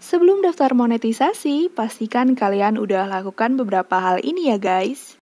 Sebelum daftar monetisasi, pastikan kalian udah lakukan beberapa hal ini ya guys.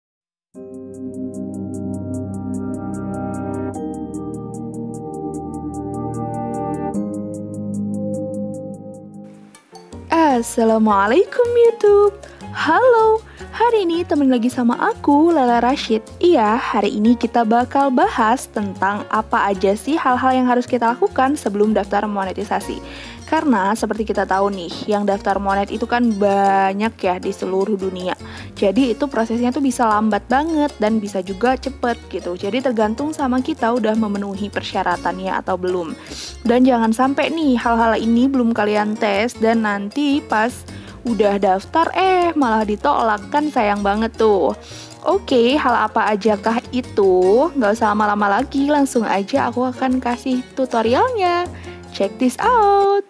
Assalamualaikum YouTube. Halo, hari ini temen lagi sama aku, Laila Rasyid. Iya, hari ini kita bakal bahas tentang apa aja sih hal-hal yang harus kita lakukan sebelum daftar monetisasi. Karena seperti kita tahu nih, yang daftar monet itu kan banyak ya di seluruh dunia. Jadi itu prosesnya tuh bisa lambat banget dan bisa juga cepet gitu. Jadi tergantung sama kita udah memenuhi persyaratannya atau belum. Dan jangan sampai nih hal-hal ini belum kalian tes dan nanti pas udah daftar, malah ditolak, kan sayang banget tuh. Oke, hal apa ajakah itu? Gak usah lama-lama lagi, langsung aja aku akan kasih tutorialnya. Check this out!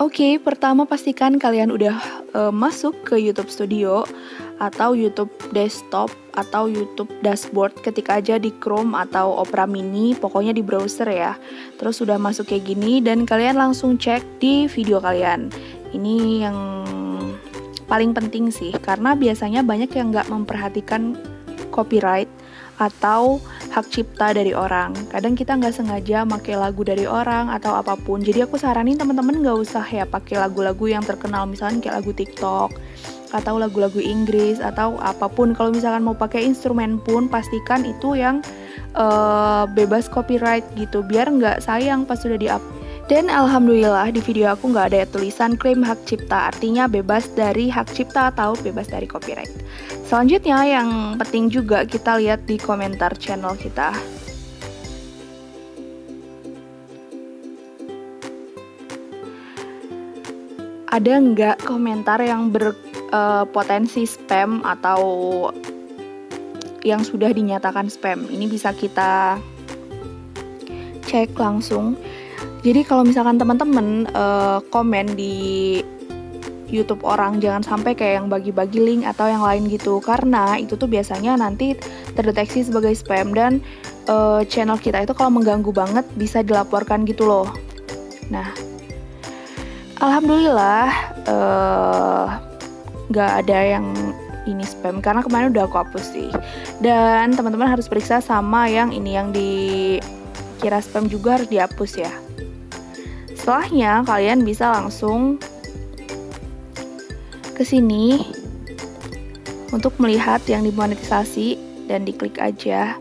Oke, pertama pastikan kalian udah masuk ke YouTube Studio atau YouTube Desktop atau YouTube Dashboard. Ketik aja di Chrome atau Opera Mini, pokoknya di browser ya. Terus sudah masuk kayak gini dan kalian langsung cek di video kalian. Ini yang paling penting sih, karena biasanya banyak yang nggak memperhatikan copyright atau hak cipta dari orang. Kadang kita nggak sengaja pakai lagu dari orang atau apapun. Jadi aku saranin teman-teman nggak usah ya pakai lagu-lagu yang terkenal, misalnya kayak lagu TikTok atau lagu-lagu Inggris atau apapun. Kalau misalkan mau pakai instrumen pun pastikan itu yang bebas copyright gitu, biar nggak sayang pas sudah di-up. Dan alhamdulillah di video aku nggak ada tulisan klaim hak cipta, artinya bebas dari hak cipta atau bebas dari copyright. Selanjutnya yang penting juga kita lihat di komentar channel kita. Ada nggak komentar yang berpotensi spam atau yang sudah dinyatakan spam? Ini bisa kita cek langsung. Jadi kalau misalkan teman-teman komen di YouTube orang, jangan sampai kayak yang bagi-bagi link atau yang lain gitu, karena itu tuh biasanya nanti terdeteksi sebagai spam dan channel kita itu kalau mengganggu banget bisa dilaporkan gitu loh. Nah, alhamdulillah nggak ada yang ini spam karena kemarin udah aku hapus sih. Dan teman-teman harus periksa sama yang ini, yang dikira spam juga harus dihapus ya. Setelahnya kalian bisa langsung ke sini untuk melihat yang dimonetisasi dan diklik aja.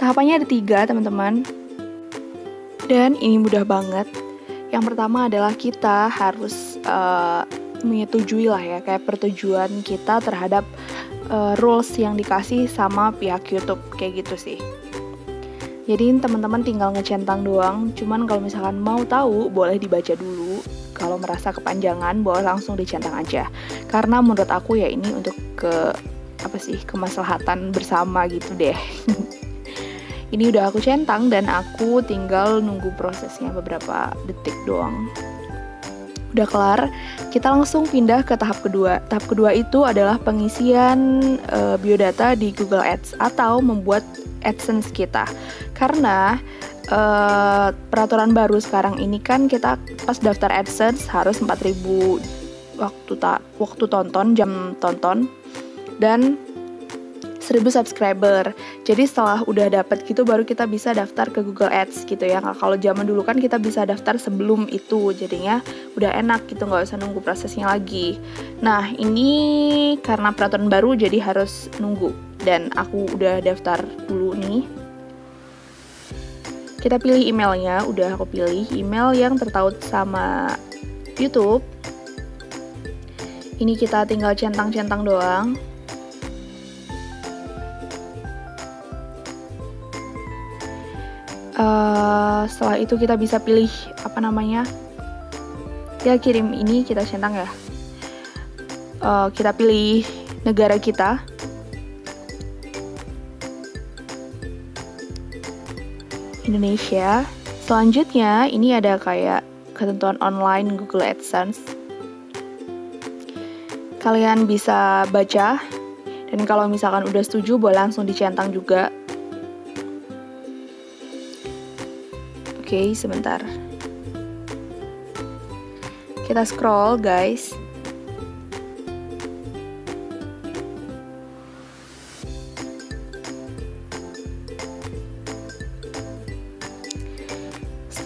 Tahapannya ada 3 teman-teman dan ini mudah banget. Yang pertama adalah kita harus menyetujui lah ya, kayak persetujuan kita terhadap rules yang dikasih sama pihak YouTube kayak gitu sih. Jadi teman-teman tinggal ngecentang doang, cuman kalau misalkan mau tahu boleh dibaca dulu. Kalau merasa kepanjangan boleh langsung dicentang aja. Karena menurut aku ya ini untuk kemaslahatan bersama gitu deh. Ini udah aku centang dan aku tinggal nunggu prosesnya beberapa detik doang. Udah kelar, kita langsung pindah ke tahap kedua. Tahap kedua itu adalah pengisian biodata di Google Ads atau membuat AdSense kita. Karena peraturan baru sekarang ini kan kita pas daftar AdSense harus 4.000 waktu tonton, jam tonton, dan 1.000 subscriber. Jadi setelah udah dapet gitu baru kita bisa daftar ke Google Ads gitu ya. Kalau zaman dulu kan kita bisa daftar sebelum itu, jadinya udah enak gitu, nggak usah nunggu prosesnya lagi. Nah ini karena peraturan baru jadi harus nunggu. Dan aku udah daftar dulu nih. Kita pilih emailnya, udah aku pilih email yang tertaut sama YouTube. Ini kita tinggal centang-centang doang. Setelah itu kita bisa pilih ya kirim ini, kita centang ya. Kita pilih negara kita. Indonesia. Selanjutnya ini ada kayak ketentuan online Google AdSense. Kalian bisa baca. Dan kalau misalkan udah setuju, boleh langsung dicentang juga. Oke, sebentar. Kita scroll, guys.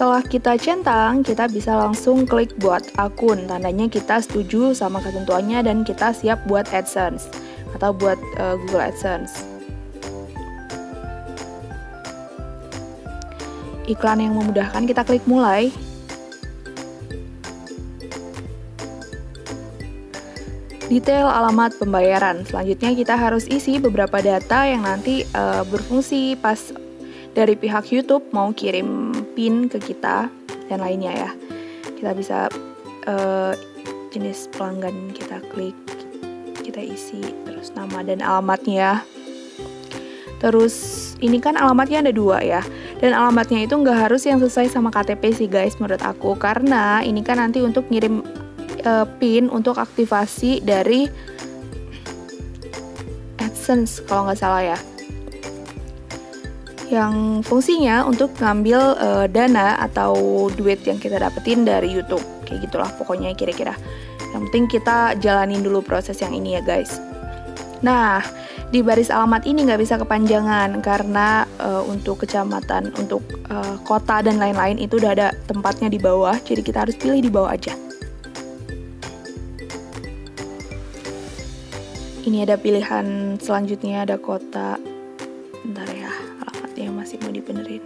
Setelah kita centang, kita bisa langsung klik buat akun, tandanya kita setuju sama ketentuannya dan kita siap buat AdSense atau buat Google AdSense. Iklan yang memudahkan, kita klik mulai. Detail alamat pembayaran. Selanjutnya kita harus isi beberapa data yang nanti berfungsi pas dari pihak YouTube mau kirim pin ke kita dan lainnya ya. Kita bisa jenis pelanggan, kita klik, kita isi terus nama dan alamatnya. Terus ini kan alamatnya ada dua ya, dan alamatnya itu nggak harus yang sesuai sama KTP sih guys menurut aku, karena ini kan nanti untuk ngirim pin untuk aktivasi dari AdSense kalau nggak salah ya, yang fungsinya untuk ngambil dana atau duit yang kita dapetin dari YouTube. Kayak gitulah pokoknya kira-kira. Yang penting kita jalanin dulu proses yang ini ya guys. Nah, di baris alamat ini nggak bisa kepanjangan karena untuk kecamatan, untuk kota dan lain-lain itu udah ada tempatnya di bawah, jadi kita harus pilih di bawah aja. Ini ada pilihan selanjutnya, ada kota. Bentar ya, yang masih mau dibenerin.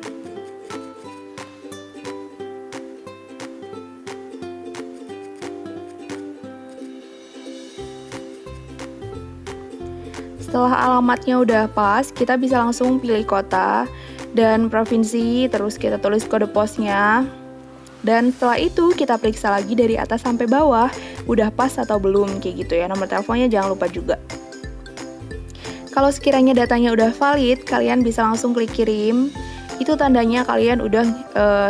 Setelah alamatnya udah pas, kita bisa langsung pilih kota dan provinsi, terus kita tulis kode posnya. Dan setelah itu kita periksa lagi dari atas sampai bawah, udah pas atau belum kayak gitu ya. Nomor teleponnya jangan lupa juga. Kalau sekiranya datanya udah valid, kalian bisa langsung klik kirim. Itu tandanya kalian udah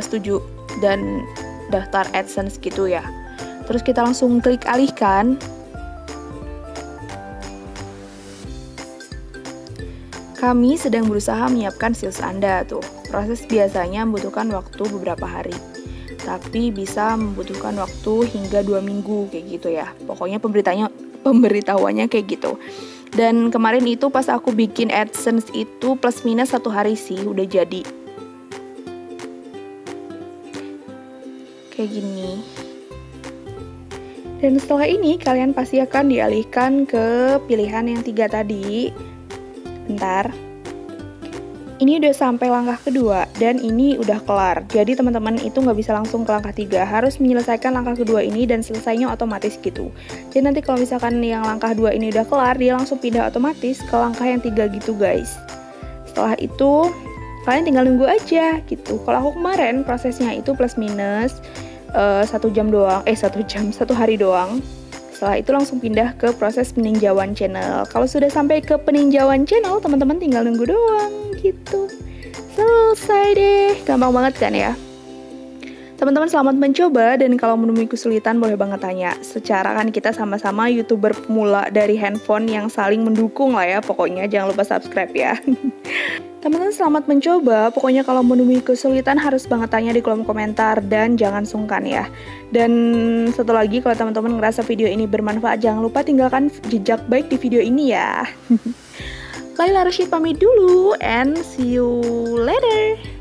setuju dan daftar AdSense gitu ya. Terus kita langsung klik alihkan. Kami sedang berusaha menyiapkan sales Anda tuh. Proses biasanya membutuhkan waktu beberapa hari, tapi bisa membutuhkan waktu hingga 2 minggu kayak gitu ya. Pokoknya pemberitahuannya kayak gitu. Dan kemarin itu pas aku bikin AdSense itu plus minus 1 hari sih udah jadi. Kayak gini. Dan setelah ini kalian pasti akan dialihkan ke pilihan yang 3 tadi. Bentar. Ini udah sampai langkah kedua dan ini udah kelar. Jadi teman-teman itu nggak bisa langsung ke langkah 3, harus menyelesaikan langkah kedua ini dan selesainya otomatis gitu. Jadi nanti kalau misalkan yang langkah 2 ini udah kelar, dia langsung pindah otomatis ke langkah yang 3 gitu guys. Setelah itu kalian tinggal nunggu aja gitu. Kalau aku kemarin prosesnya itu plus minus 1 jam doang, 1 hari doang. Setelah itu langsung pindah ke proses peninjauan channel. Kalau sudah sampai ke peninjauan channel, teman-teman tinggal nunggu doang. Gitu. Selesai deh. Gampang banget kan ya? Teman-teman selamat mencoba, dan kalau menemui kesulitan boleh banget tanya. Secara kan kita sama-sama YouTuber pemula dari handphone yang saling mendukung lah ya. Pokoknya jangan lupa subscribe ya. Teman-teman selamat mencoba. Pokoknya kalau menemui kesulitan harus banget tanya di kolom komentar dan jangan sungkan ya. Dan satu lagi, kalau teman-teman ngerasa video ini bermanfaat, jangan lupa tinggalkan jejak baik di video ini ya. Laila Rasyid pamit dulu, and see you later.